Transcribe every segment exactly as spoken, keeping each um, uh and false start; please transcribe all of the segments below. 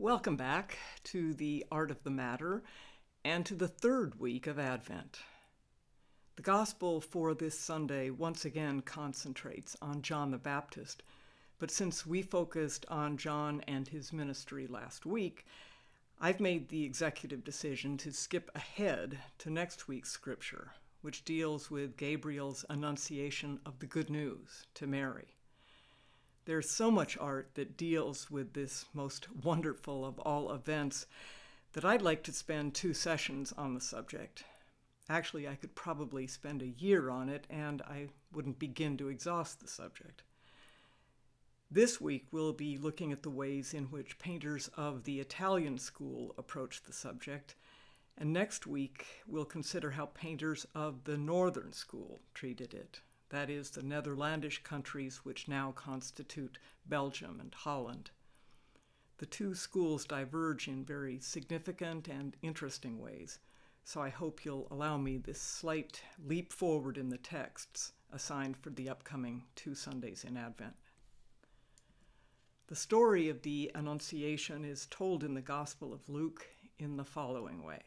Welcome back to the Art of the Matter and to the third week of Advent. The Gospel for this Sunday once again concentrates on John the Baptist, but since we focused on John and his ministry last week, I've made the executive decision to skip ahead to next week's scripture, which deals with Gabriel's annunciation of the good news to Mary. There's so much art that deals with this most wonderful of all events that I'd like to spend two sessions on the subject. Actually, I could probably spend a year on it, and I wouldn't begin to exhaust the subject. This week, we'll be looking at the ways in which painters of the Italian school approach the subject, and next week, we'll consider how painters of the Northern school treated it. That is, the Netherlandish countries which now constitute Belgium and Holland. The two schools diverge in very significant and interesting ways, so I hope you'll allow me this slight leap forward in the texts assigned for the upcoming two Sundays in Advent. The story of the Annunciation is told in the Gospel of Luke in the following way.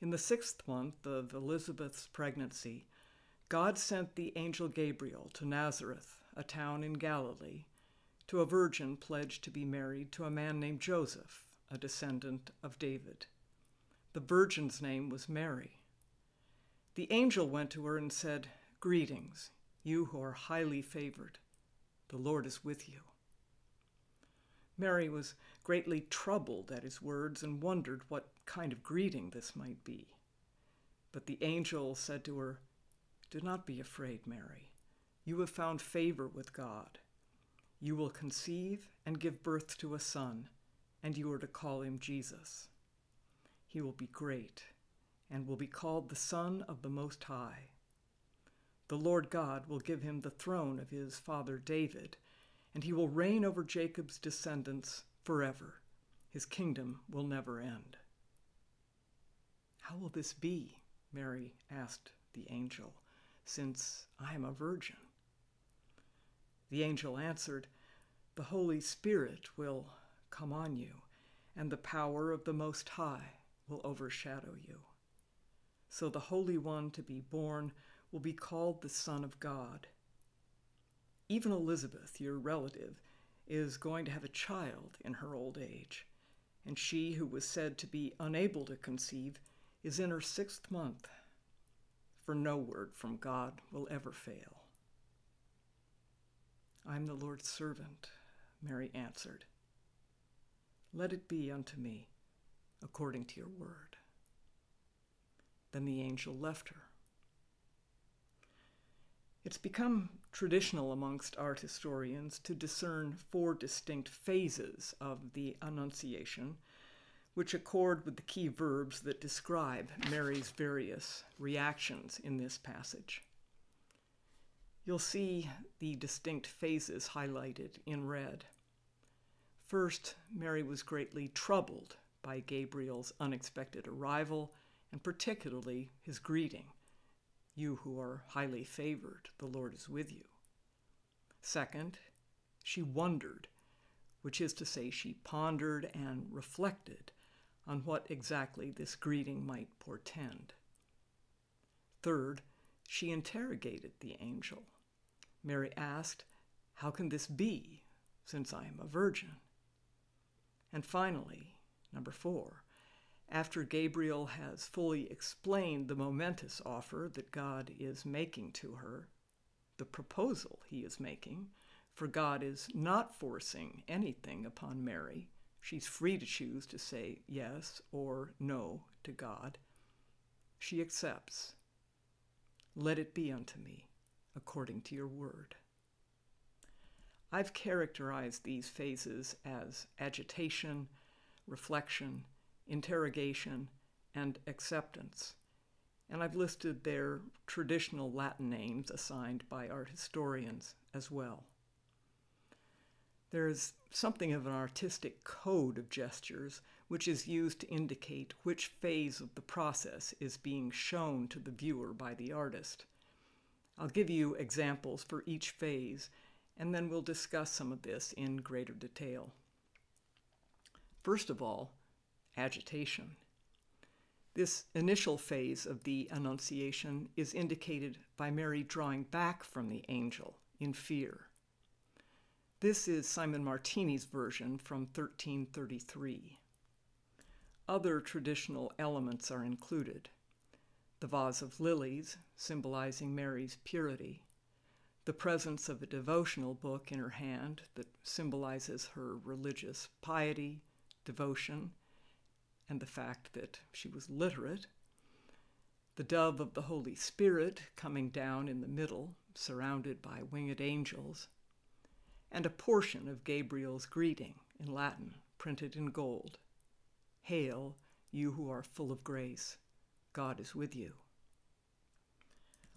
In the sixth month of Elizabeth's pregnancy, God sent the angel Gabriel to Nazareth, a town in Galilee, to a virgin pledged to be married to a man named Joseph, a descendant of David. The virgin's name was Mary. The angel went to her and said, "Greetings, you who are highly favored. The Lord is with you." Mary was greatly troubled at his words and wondered what kind of greeting this might be. But the angel said to her, "Do not be afraid, Mary. You have found favor with God. You will conceive and give birth to a son, and you are to call him Jesus. He will be great and will be called the Son of the Most High. The Lord God will give him the throne of his father David, and he will reign over Jacob's descendants forever. His kingdom will never end." "How will this be?" Mary asked the angel, "since I am a virgin?" The angel answered, "The Holy Spirit will come on you, and the power of the Most High will overshadow you. So the Holy One to be born will be called the Son of God. Even Elizabeth, your relative, is going to have a child in her old age, and she who was said to be unable to conceive is in her sixth month. For no word from God will ever fail." "I'm the Lord's servant," Mary answered. "Let it be unto me according to your word." Then the angel left her. It's become traditional amongst art historians to discern four distinct phases of the Annunciation, which accord with the key verbs that describe Mary's various reactions in this passage. You'll see the distinct phases highlighted in red. First, Mary was greatly troubled by Gabriel's unexpected arrival, and particularly his greeting, "You who are highly favored, the Lord is with you." Second, she wondered, which is to say she pondered and reflected on what exactly this greeting might portend. Third, she interrogated the angel. Mary asked, "How can this be, since I am a virgin?" And finally, number four, after Gabriel has fully explained the momentous offer that God is making to her, the proposal he is making, for God is not forcing anything upon Mary. She's free to choose to say yes or no to God. She accepts. "Let it be unto me according to your word." I've characterized these phases as agitation, reflection, interrogation, and acceptance, and I've listed their traditional Latin names assigned by art historians as well. There is something of an artistic code of gestures which is used to indicate which phase of the process is being shown to the viewer by the artist. I'll give you examples for each phase, and then we'll discuss some of this in greater detail. First of all, agitation. This initial phase of the Annunciation is indicated by Mary drawing back from the angel in fear. This is Simon Martini's version from thirteen thirty-three. Other traditional elements are included. The vase of lilies, symbolizing Mary's purity, the presence of a devotional book in her hand that symbolizes her religious piety, devotion, and the fact that she was literate, the dove of the Holy Spirit coming down in the middle, surrounded by winged angels, and a portion of Gabriel's greeting in Latin, printed in gold. Hail, you who are full of grace, God is with you.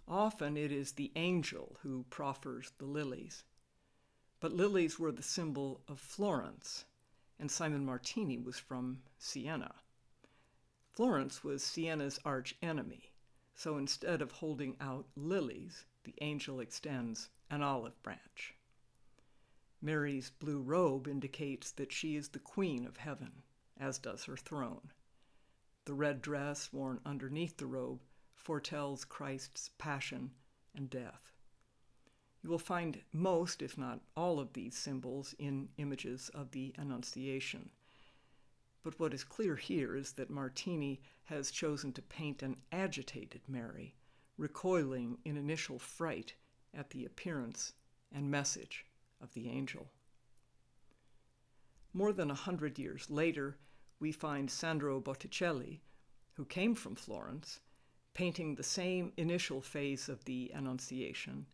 Often it is the angel who proffers the lilies, but lilies were the symbol of Florence, and Simon Martini was from Siena. Florence was Siena's arch-enemy, so instead of holding out lilies, the angel extends an olive branch. Mary's blue robe indicates that she is the queen of heaven, as does her throne. The red dress worn underneath the robe foretells Christ's passion and death. You will find most, if not all, of these symbols in images of the Annunciation. But what is clear here is that Martini has chosen to paint an agitated Mary, recoiling in initial fright at the appearance and message of the angel. More than a hundred years later, we find Sandro Botticelli, who came from Florence, painting the same initial phase of the Annunciation,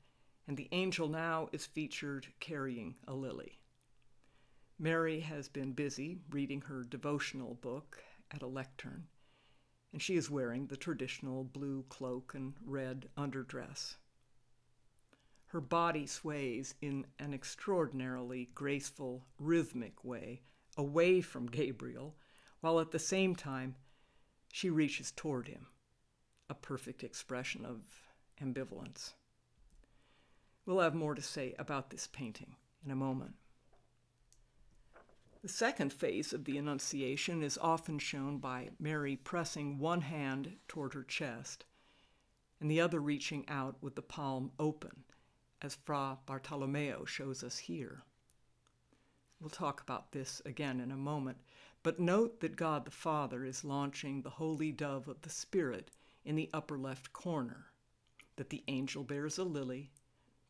and the angel now is featured carrying a lily. Mary has been busy reading her devotional book at a lectern, and she is wearing the traditional blue cloak and red underdress. Her body sways in an extraordinarily graceful, rhythmic way away from Gabriel, while at the same time she reaches toward him, a perfect expression of ambivalence. We'll have more to say about this painting in a moment. The second phase of the Annunciation is often shown by Mary pressing one hand toward her chest and the other reaching out with the palm open, as Fra Bartolomeo shows us here. We'll talk about this again in a moment, but note that God the Father is launching the holy dove of the Spirit in the upper left corner, that the angel bears a lily,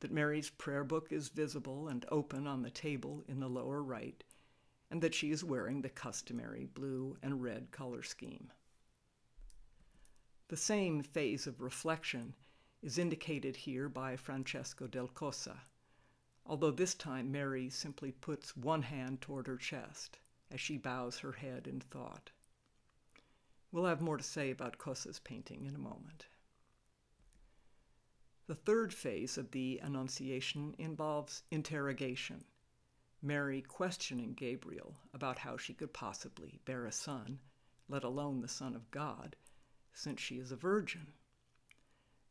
that Mary's prayer book is visible and open on the table in the lower right, and that she is wearing the customary blue and red color scheme. The same phase of reflection is indicated here by Francesco del Cossa, although this time Mary simply puts one hand toward her chest as she bows her head in thought. We'll have more to say about Cossa's painting in a moment. The third phase of the Annunciation involves interrogation, Mary questioning Gabriel about how she could possibly bear a son, let alone the Son of God, since she is a virgin.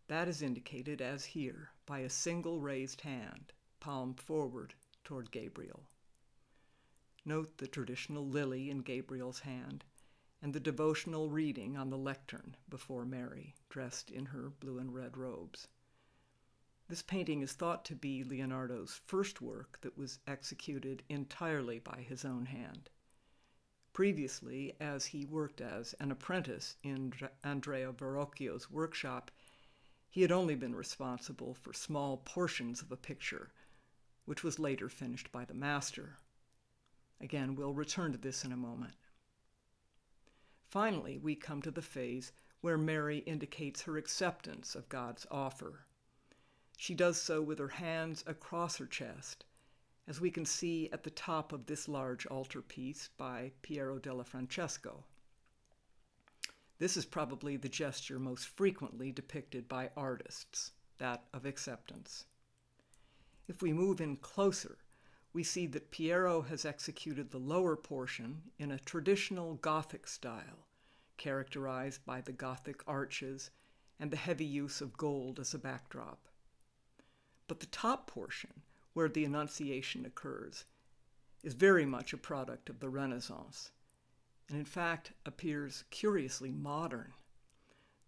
That is indicated as here by a single raised hand, palm forward toward Gabriel. Note the traditional lily in Gabriel's hand and the devotional reading on the lectern before Mary, dressed in her blue and red robes. This painting is thought to be Leonardo's first work that was executed entirely by his own hand. Previously, as he worked as an apprentice in Andrea Verrocchio's workshop, he had only been responsible for small portions of a picture, which was later finished by the master. Again, we'll return to this in a moment. Finally, we come to the phase where Mary indicates her acceptance of God's offer. She does so with her hands across her chest, as we can see at the top of this large altarpiece by Piero della Francesca. This is probably the gesture most frequently depicted by artists, that of acceptance. If we move in closer, we see that Piero has executed the lower portion in a traditional Gothic style, characterized by the Gothic arches and the heavy use of gold as a backdrop. But the top portion, where the Annunciation occurs, is very much a product of the Renaissance, and in fact appears curiously modern.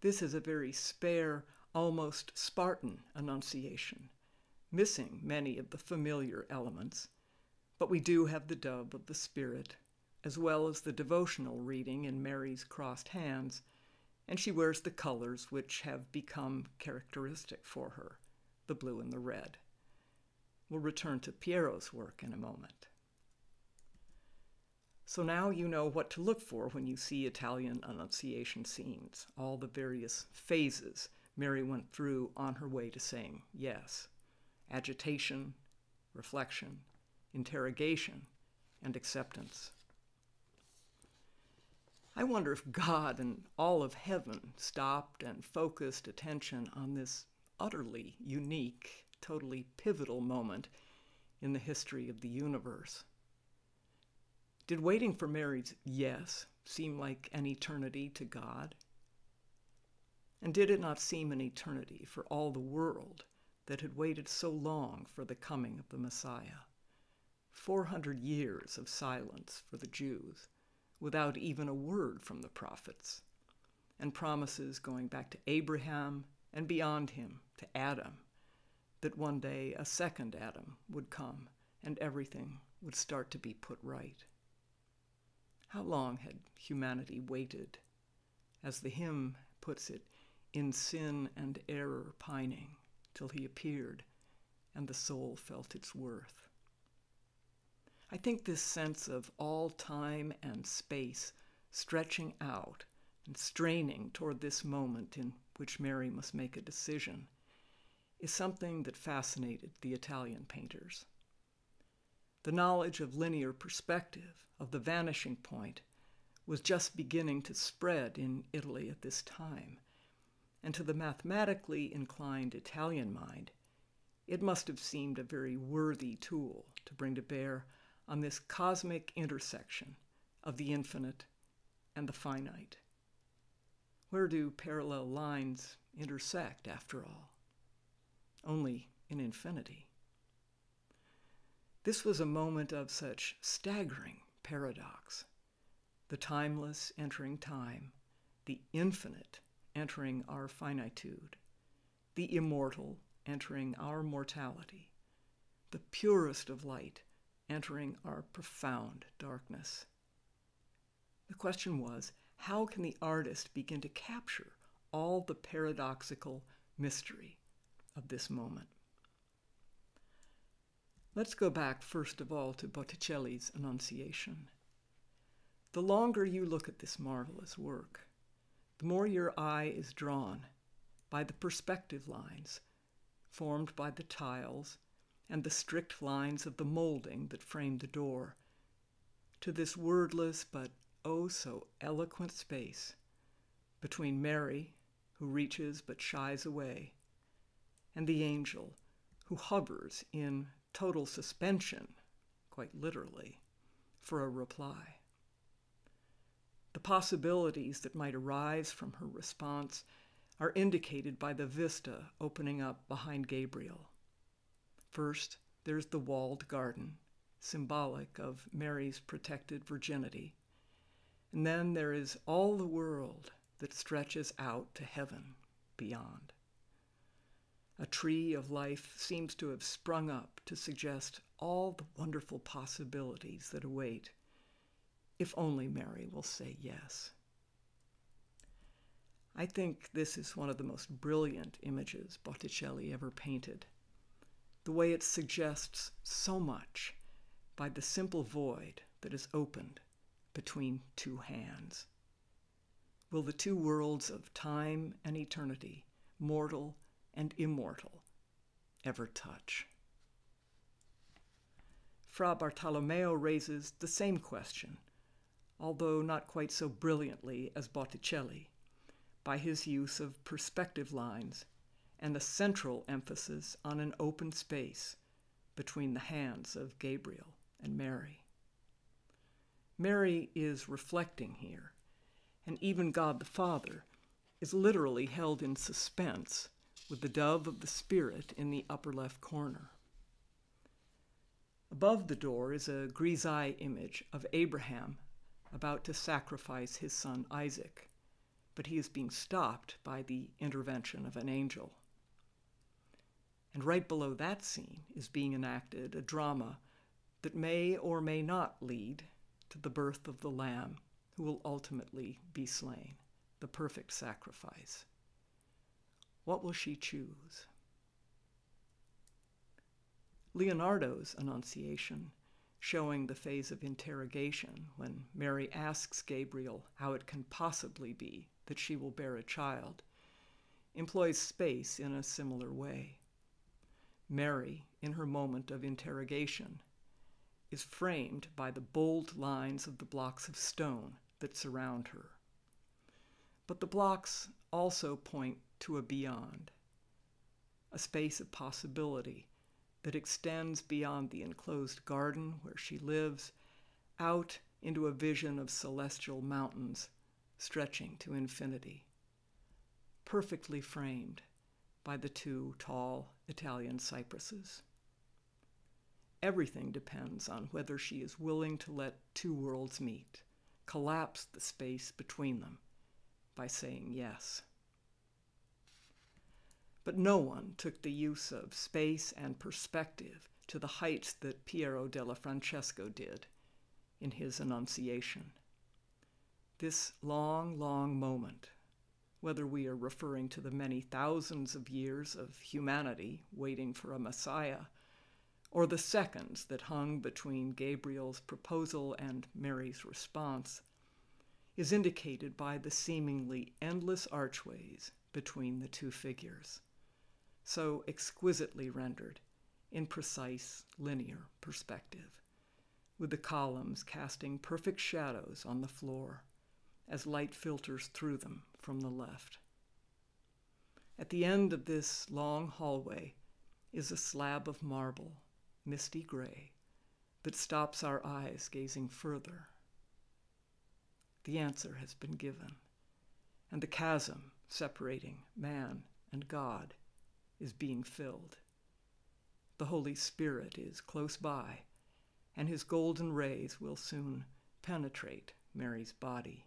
This is a very spare, almost Spartan enunciation, missing many of the familiar elements, but we do have the dove of the Spirit, as well as the devotional reading in Mary's crossed hands, and she wears the colors which have become characteristic for her, the blue and the red. We'll return to Piero's work in a moment. So now you know what to look for when you see Italian Annunciation scenes, all the various phases Mary went through on her way to saying yes: agitation, reflection, interrogation, and acceptance. I wonder if God and all of heaven stopped and focused attention on this utterly unique, totally pivotal moment in the history of the universe. Did waiting for Mary's yes seem like an eternity to God? And did it not seem an eternity for all the world that had waited so long for the coming of the Messiah? Four hundred years of silence for the Jews, without even a word from the prophets, and promises going back to Abraham and beyond him to Adam, that one day a second Adam would come and everything would start to be put right. How long had humanity waited, as the hymn puts it, in sin and error pining, till he appeared and the soul felt its worth? I think this sense of all time and space stretching out and straining toward this moment in which Mary must make a decision is something that fascinated the Italian painters. The knowledge of linear perspective, of the vanishing point, was just beginning to spread in Italy at this time, and to the mathematically inclined Italian mind, it must have seemed a very worthy tool to bring to bear on this cosmic intersection of the infinite and the finite. Where do parallel lines intersect, after all? Only in infinity. This was a moment of such staggering paradox: the timeless entering time, the infinite entering our finitude, the immortal entering our mortality, the purest of light entering our profound darkness. The question was, how can the artist begin to capture all the paradoxical mystery of this moment? Let's go back first of all to Botticelli's Annunciation. The longer you look at this marvelous work, the more your eye is drawn by the perspective lines formed by the tiles and the strict lines of the molding that framed the door, to this wordless but oh so eloquent space between Mary, who reaches but shies away, and the angel, who hovers in total suspension, quite literally, for a reply. The possibilities that might arise from her response are indicated by the vista opening up behind Gabriel. First, there's the walled garden, symbolic of Mary's protected virginity. And then there is all the world that stretches out to heaven beyond. A tree of life seems to have sprung up to suggest all the wonderful possibilities that await, if only Mary will say yes. I think this is one of the most brilliant images Botticelli ever painted. The way it suggests so much by the simple void that is opened between two hands. Will the two worlds of time and eternity, mortal and immortal, ever touch? Fra Bartolomeo raises the same question, although not quite so brilliantly as Botticelli, by his use of perspective lines and a central emphasis on an open space between the hands of Gabriel and Mary. Mary is reflecting here, and even God the Father is literally held in suspense with the dove of the Spirit in the upper left corner. Above the door is a grisaille image of Abraham about to sacrifice his son Isaac, but he is being stopped by the intervention of an angel. And right below that scene is being enacted a drama that may or may not lead to the birth of the Lamb, who will ultimately be slain, the perfect sacrifice. What will she choose? Leonardo's Annunciation, showing the phase of interrogation when Mary asks Gabriel how it can possibly be that she will bear a child, employs space in a similar way. Mary, in her moment of interrogation, is framed by the bold lines of the blocks of stone that surround her. But the blocks also point to a beyond, a space of possibility that extends beyond the enclosed garden where she lives, out into a vision of celestial mountains stretching to infinity, perfectly framed by the two tall Italian cypresses. Everything depends on whether she is willing to let two worlds meet, collapse the space between them by saying yes. But no one took the use of space and perspective to the heights that Piero della Francesca did in his Annunciation. This long, long moment, whether we are referring to the many thousands of years of humanity waiting for a Messiah, or the seconds that hung between Gabriel's proposal and Mary's response, is indicated by the seemingly endless archways between the two figures, so exquisitely rendered in precise linear perspective, with the columns casting perfect shadows on the floor as light filters through them from the left. At the end of this long hallway is a slab of marble, misty gray, that stops our eyes gazing further. The answer has been given, and the chasm separating man and God is being filled. The Holy Spirit is close by, and his golden rays will soon penetrate Mary's body.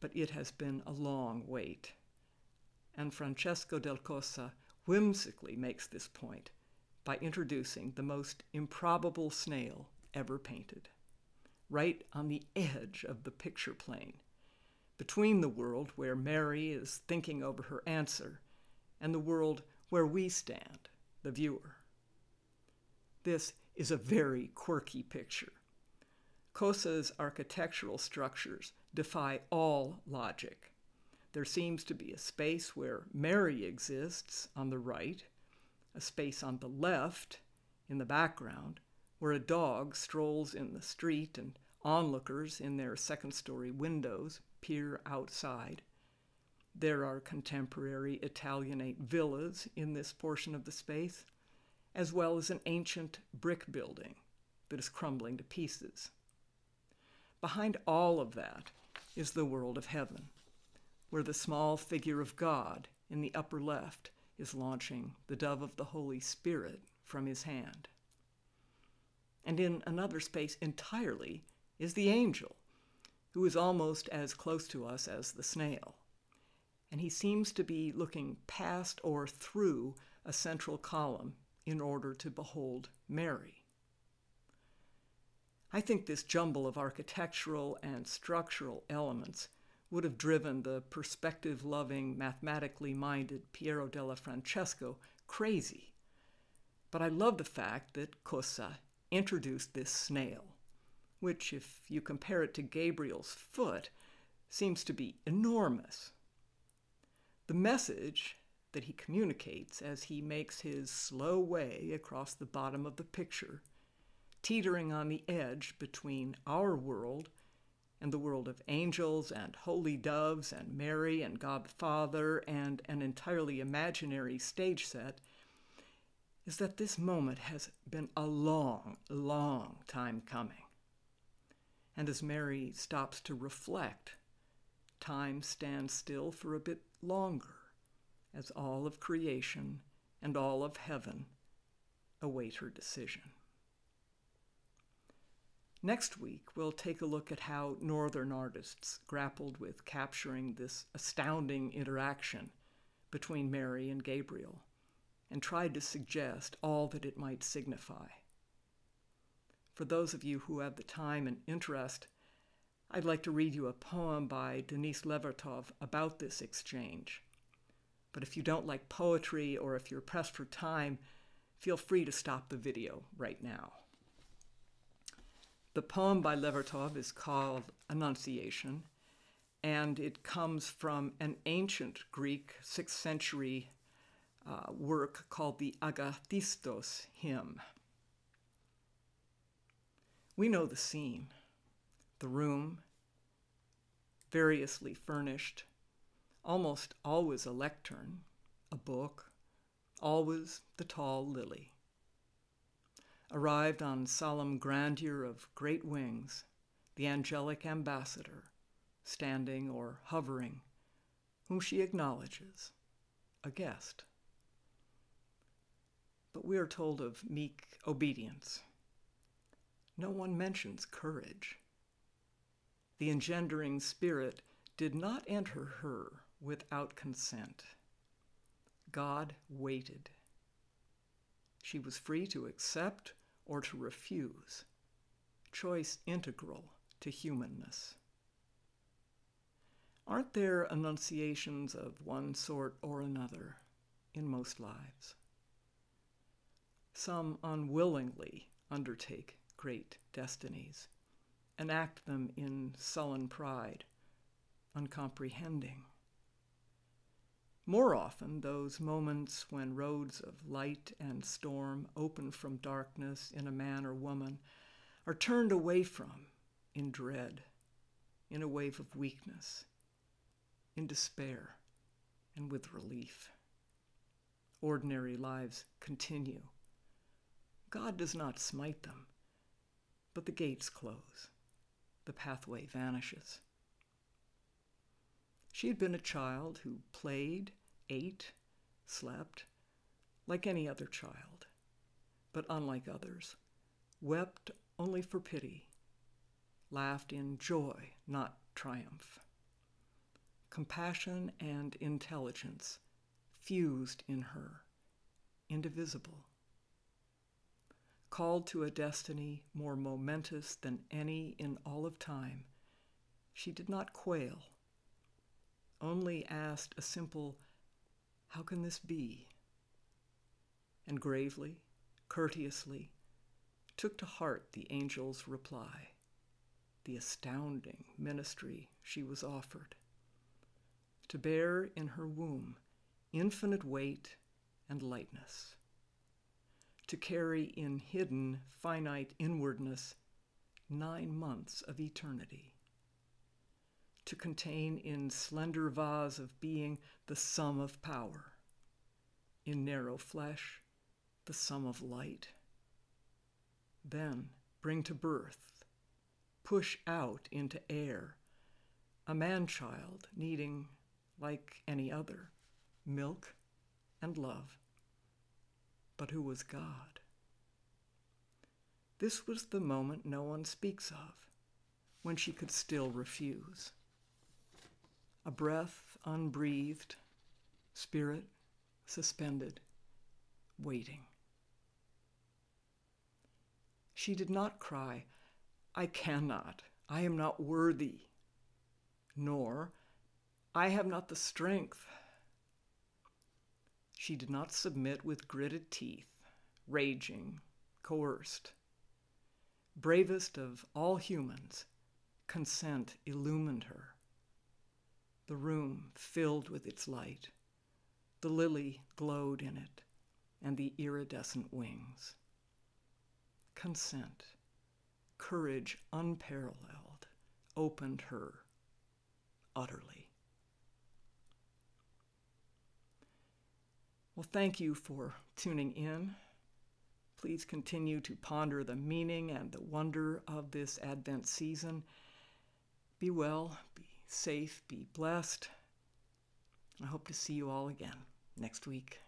But it has been a long wait, and Francesco del Cossa whimsically makes this point by introducing the most improbable snail ever painted, right on the edge of the picture plane, between the world where Mary is thinking over her answer and the world where we stand, the viewer. This is a very quirky picture. Cossa's architectural structures defy all logic. There seems to be a space where Mary exists on the right, a space on the left in the background, where a dog strolls in the street and onlookers in their second-story windows peer outside. There are contemporary Italianate villas in this portion of the space, as well as an ancient brick building that is crumbling to pieces. Behind all of that is the world of heaven, where the small figure of God in the upper left is launching the dove of the Holy Spirit from his hand. And in another space entirely is the angel, who is almost as close to us as the snail, and he seems to be looking past or through a central column in order to behold Mary. I think this jumble of architectural and structural elements would have driven the perspective-loving, mathematically-minded Piero della Francesca crazy. But I love the fact that Cossa introduced this snail, which, if you compare it to Gabriel's foot, seems to be enormous. The message that he communicates as he makes his slow way across the bottom of the picture, teetering on the edge between our world and the world of angels and holy doves and Mary and God the Father and an entirely imaginary stage set, is that this moment has been a long, long time coming. And as Mary stops to reflect, time stands still for a bit longer, as all of creation and all of heaven await her decision. Next week, we'll take a look at how Northern artists grappled with capturing this astounding interaction between Mary and Gabriel, and tried to suggest all that it might signify. For those of you who have the time and interest, I'd like to read you a poem by Denise Levertov about this exchange. But if you don't like poetry, or if you're pressed for time, feel free to stop the video right now. The poem by Levertov is called Annunciation, and it comes from an ancient Greek sixth century uh, work called the Agathistos hymn. We know the scene, the room, variously furnished, almost always a lectern, a book, always the tall lily. Arrived on solemn grandeur of great wings, the angelic ambassador, standing or hovering, whom she acknowledges, a guest. But we are told of meek obedience. No one mentions courage. The engendering spirit did not enter her without consent. God waited. She was free to accept or to refuse, choice integral to humanness. Aren't there annunciations of one sort or another in most lives? Some unwillingly undertake great destinies, enact them in sullen pride, uncomprehending. More often, those moments when roads of light and storm open from darkness in a man or woman are turned away from in dread, in a wave of weakness, in despair, and with relief. Ordinary lives continue. God does not smite them, but the gates close. The pathway vanishes. She had been a child who played, ate, slept, like any other child, but unlike others, wept only for pity, laughed in joy, not triumph. Compassion and intelligence fused in her, indivisible. Called to a destiny more momentous than any in all of time, she did not quail. Only asked a simple, "How can this be?" and gravely, courteously, took to heart the angel's reply, the astounding ministry she was offered, to bear in her womb infinite weight and lightness, to carry in hidden, finite inwardness nine months of eternity, to contain in slender vase of being the sum of power, in narrow flesh the sum of light. Then bring to birth, push out into air, a man-child needing, like any other, milk and love, but who was God. This was the moment no one speaks of, when she could still refuse. A breath unbreathed, spirit suspended, waiting. She did not cry, "I cannot, I am not worthy," nor, "I have not the strength." She did not submit with gritted teeth, raging, coerced. Bravest of all humans, consent illumined her. The room filled with its light. The lily glowed in it, and the iridescent wings. Consent, courage unparalleled, opened her utterly. Well, thank you for tuning in. Please continue to ponder the meaning and the wonder of this Advent season. Be well, be safe, be blessed. I hope to see you all again next week.